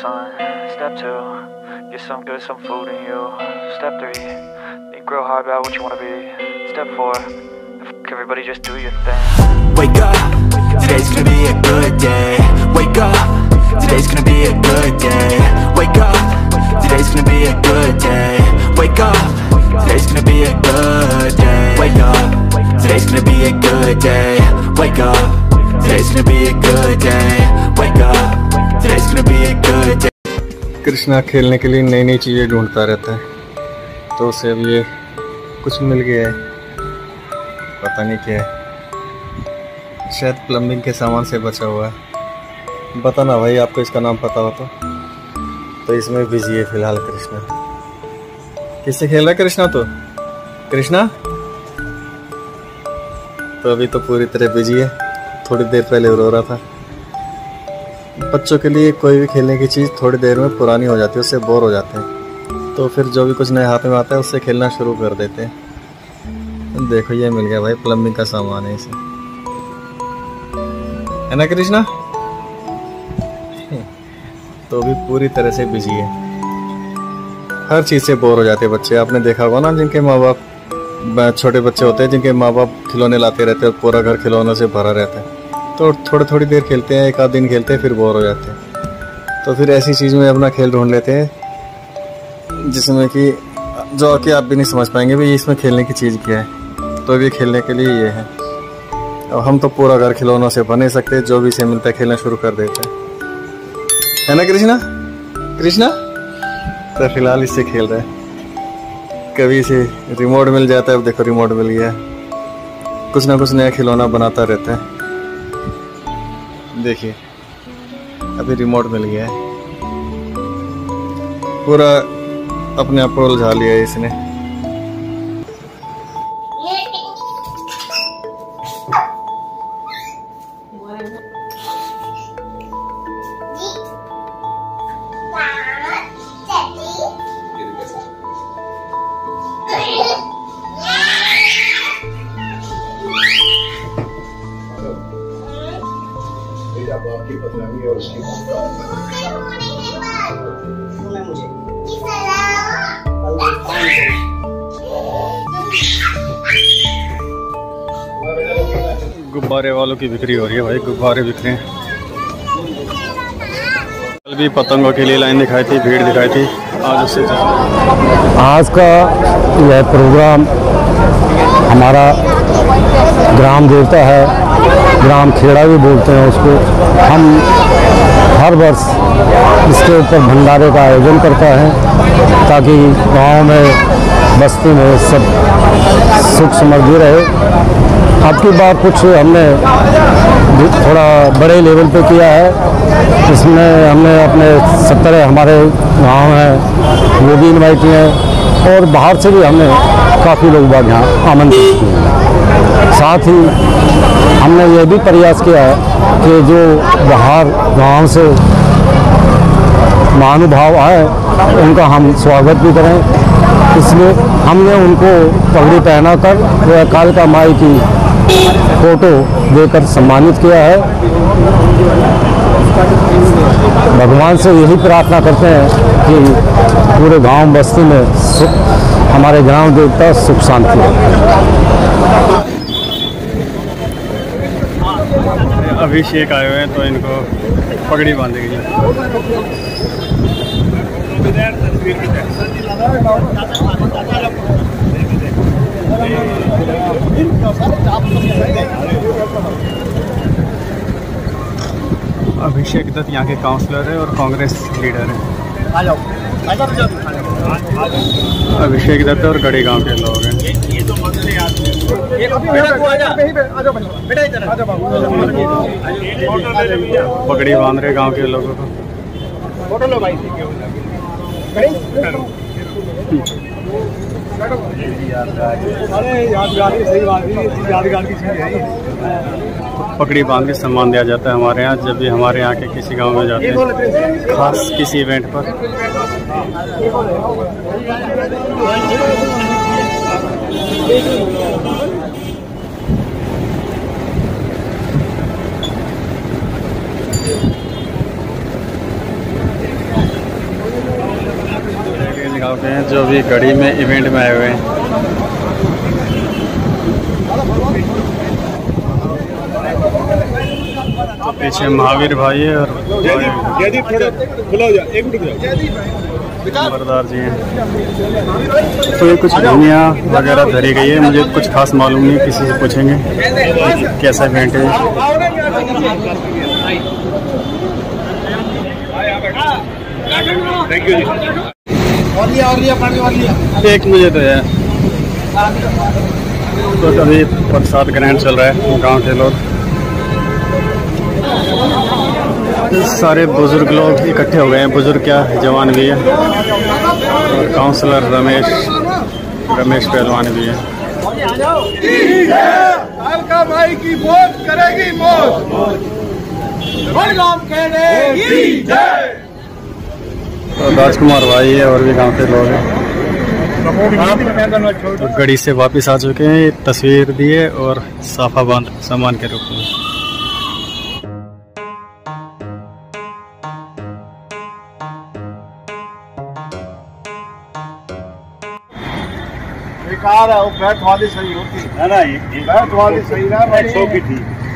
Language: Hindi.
son. Step 2, get some good, some food in you. Step 3, think real hard about what you want to be. Step 4, everybody just do your thing. Wake up, today's gonna be a good day. Wake up, today's gonna be a good day. Wake up, today's gonna be a good day. Wake up, today's gonna be a good day. Wake up, today's gonna be a good day. Wake up, today's gonna be a good day. Wake up, today's gonna be a good day. Krishna खेलने के लिए नई नई चीज़ें ढूंढता रहता है, तो उसे अब ये कुछ मिल गया है, पता नहीं क्या है, शायद प्लम्बिंग के सामान से बचा हुआ है। बताना भाई आपको इसका नाम पता हो तो इसमें बिजी है फिलहाल कृष्णा। किससे खेल रहा है कृष्णा? तो कृष्णा तो अभी तो पूरी तरह बिजी है, थोड़ी देर पहले रो रहा था। बच्चों के लिए कोई भी खेलने की चीज़ थोड़ी देर में पुरानी हो जाती है, उससे बोर हो जाते हैं, तो फिर जो भी कुछ नए हाथ में आता है उससे खेलना शुरू कर देते हैं। देखो ये मिल गया भाई, प्लम्बिंग का सामान है, इसे है ना कृष्णा? तो भी पूरी तरह से बिजी है, हर चीज़ से बोर हो जाते हैं बच्चे। आपने देखा होगा ना, जिनके माँ बाप छोटे बच्चे होते हैं, जिनके माँ बाप खिलौने लाते रहते हैं और पूरा घर खिलौनों से भरा रहता है, तो थोड़ी देर खेलते हैं, एक आध दिन खेलते हैं, फिर बोर हो जाते हैं, तो फिर ऐसी चीज़ में अपना खेल ढूंढ लेते हैं जिसमें कि जो कि आप भी नहीं समझ पाएंगे भाई इसमें खेलने की चीज़ क्या है। तो भी खेलने के लिए ये है। अब हम तो पूरा घर खिलौनों से बने सकते, जो भी इसे मिलता है खेलना शुरू कर देते हैं, है ना कृष्णा? कृष्णा तो फिलहाल इससे खेल रहा है। कभी इसे रिमोट मिल जाता है, अब देखो रिमोट मिल गया, कुछ ना कुछ नया खिलौना बनाता रहता है। देखिए अभी रिमोट मिल गया है, पूरा अपने आप को उलझा लिया है इसने। और उसकी गुब्बारे वालों की बिक्री हो रही है भाई, गुब्बारे बिक रहे हैं। कल भी पतंगों के लिए लाइन दिखाई थी, भीड़ दिखाई थी, आज उससे आज का यह प्रोग्राम हमारा ग्राम देवता है, ग्राम खेड़ा भी बोलते हैं उसको। हम हर वर्ष इसके ऊपर भंडारे का आयोजन करता है ताकि गांव में बस्ती में सब सुख समृद्धि रहे। अब की बार कुछ हमने थोड़ा बड़े लेवल पे किया है, इसमें हमने अपने 70 हमारे गांव हैं वो भी इन्वाइट किए हैं, और बाहर से भी हमने काफ़ी लोग बाग यहाँ आमंत्रित किए हैं। साथ ही हमने यह भी प्रयास किया है कि जो बाहर गांव से महानुभाव आए उनका हम स्वागत भी करें, इसलिए हमने उनको पगड़ी पहनाकर वह कालिका माई की फोटो देकर सम्मानित किया है। भगवान से यही प्रार्थना करते हैं कि पूरे गांव बस्ती में हमारे ग्राम देवता सुख शांति हो। अभिषेक आए हुए हैं तो इनको पगड़ी बांधेगी। अभिषेक दत्त यहाँ के काउंसलर है और कांग्रेस लीडर है। अभिषेक दत्त और गढ़ी गांव के लोग हैं। पगड़ी बांध रहे गांव के लोगों को। पगड़ी बांध के सम्मान दिया जाता है हमारे यहाँ, जब भी हमारे यहाँ के किसी गांव में जाते हैं खास किसी इवेंट पर। लोग हैं जो अभी गढ़ी में इवेंट में आए हुए हैं। तो पीछे महावीर भाई है और खबरदार जी हैं। तो ये कुछ धनिया वगैरह धरी गई है, मुझे कुछ खास मालूम नहीं, किसी से पूछेंगे कैसा इवेंट है। थैंक यू जी। और लिया। एक मुझे तो यार तो अभी प्रसाद ग्रहण चल रहा है। गांव के लोग सारे बुजुर्ग लोग इकट्ठे हो गए हैं, बुजुर्ग क्या जवान भी है, और काउंसलर रमेश पहलवान भी है, और राजकुमार भाई है, और भी गांव के लोग हैं। तो गढ़ी से वापस आ चुके हैं, ये तस्वीर दी है और साफा बांध सामान के रूप में। बेकार है वो, बैठ वाली सही होती है ना, ये बैठ वाली सही ना, बैठ सो की थी।